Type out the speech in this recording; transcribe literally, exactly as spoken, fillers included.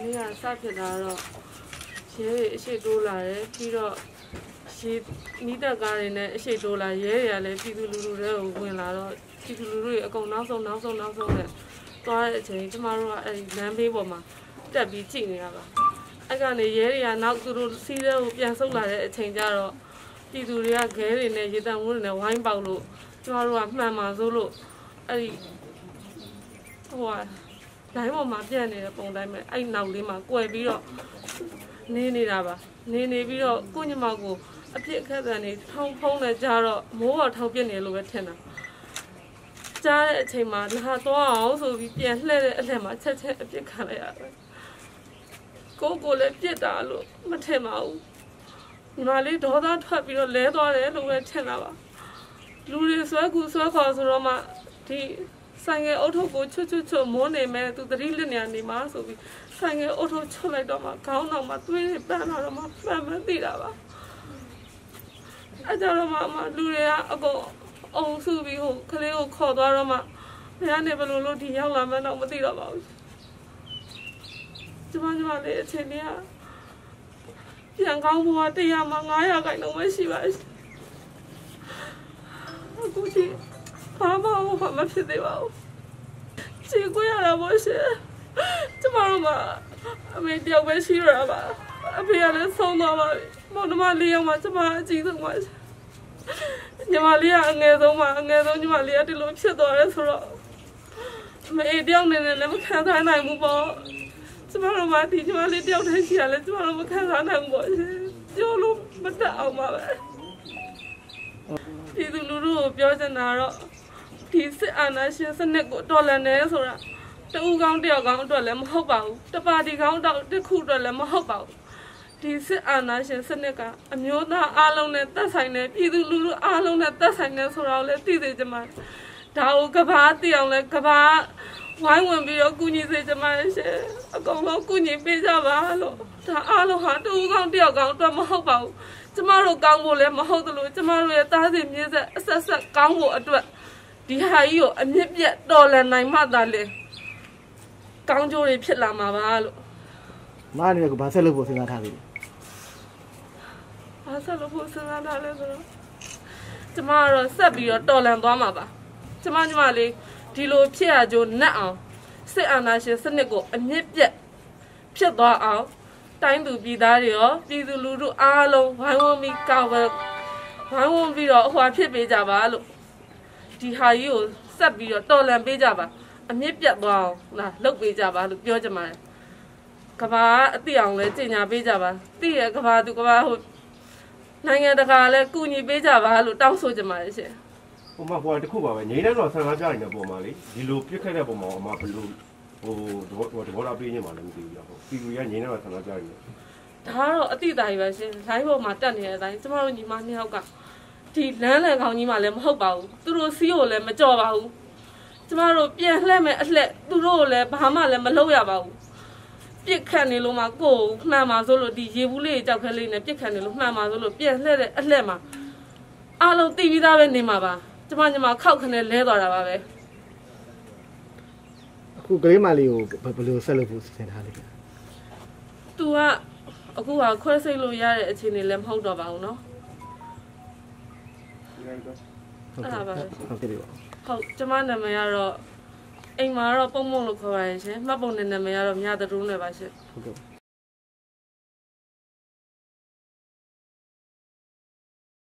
你看啥子来了？谁谁都来嘞，比着谁你这家人嘞，谁都来爷爷嘞，皮皮噜噜的乌龟来了，皮皮噜噜也讲难受难受难受的。到前他妈说哎南北我嘛，这比近呀吧。哎讲嘞爷爷拿走了，现在变瘦来嘞，成家了。皮皮噜呀家人嘞，现在我嘞玩包了，他妈说慢慢走了，哎，哇。 来我妈这里了，帮他们哎，哪里嘛，过来比了，你你来吧，你你比了，过年嘛过，啊，别看咱呢，通通的家了，没话通别的路个天呐，家嘞起码那多少手比别来嘞来嘛，吃吃别看了呀，哥哥嘞别打了，没听嘛有，哪里多大多比了来多来路个天呐吧，路里说苦说苦说了嘛，对。 सांगे ओठो को छो छो छो मोने में तू दरिल ने आने मार सोगी सांगे ओठो छो लाइट आमा काउ ना मार तू ये पैन आरा मार पैन दिला बा अजारा मार मार लूरे आ अगो ओं सोगी हो खले हो खो दो आरा मार यहाँ ने बलो लो ठीक यहाँ लामे ना मत दिला बा जमा जमा ले चलिया यहाँ काउ बुआ ते यहाँ माँगाया कहीं ना मैं शिवाज कुछ 妈妈，我妈妈皮的吧，这个呀，我是，这妈妈，没掉过血了吧？别人送到嘛，我他妈厉害嘛，这妈精神嘛，你妈厉害，挨揍嘛，挨揍你妈厉害，这路皮多的出了，没掉的人，那么看他哪么包？这妈他妈的，你妈的掉太浅了，这妈我看他哪么去？掉路没倒嘛呗？皮子露露表现哪了？ 提示俺那些是那个多了呢，说啦，这乌缸钓缸多了么好包，这巴地缸多这苦多了么好包。提示俺那些是那个，没有那阿龙呢，他才呢，比如如如阿龙呢，他才呢，说了嘞，弟弟怎么，他乌个巴地样嘞，个巴，外文比较姑娘些怎么些，讲了姑娘比较吧咯，他阿龙喊这乌缸钓缸多么好包，这马路缸不嘞么好的路，这马路也打的面子，啥啥缸不多。 底下有，俺们别到了那马达嘞，刚叫的皮拉马巴了。哪里那个巴塞罗布是哪趟的？巴塞罗布是哪趟来着？这马罗塞比要到了多马吧？这马就马哩，地路皮啊就难啊，是俺那些是那个俺们别皮多啊，单独皮大的哦，比如露露阿龙，还我们搞个，还我们比较花皮白家巴了。 底下有设备了，多两百家吧，俺们别多，那六百家吧，六百嘛。可把这样嘞，这两百家吧，这也可把这个吧，那个那个嘞，过年百家吧，都当收着嘛些。我们过来就哭吧呗，你那老三那家人家不嘛哩，一路别开的不嘛，我们不路，我我我这我那边也嘛那么对呀，比如呀，你那老三那家人。他咯，对待吧些，他不嘛这样的，怎么你妈你好干？ 地难嘞，讲你妈嘞，好包，都罗西欧嘞，没招包。这马罗边嘞没嘞，都罗嘞，爸妈嘞没老呀包。别看你罗嘛高，那嘛走路的业务嘞，叫开嘞呢。别看你罗那嘛走路边嘞嘞嘞嘛，阿罗地皮大呗你嘛吧，这马你嘛靠开嘞来多了吧呗。我这里嘛有，不不有三六五是在哪里？对啊，我话快些路呀，前年嘞好多包喏。 啊吧，好，这嘛那么样咯，哎妈咯，帮忙了可吧些，没帮你那么样咯，人家都中了吧些。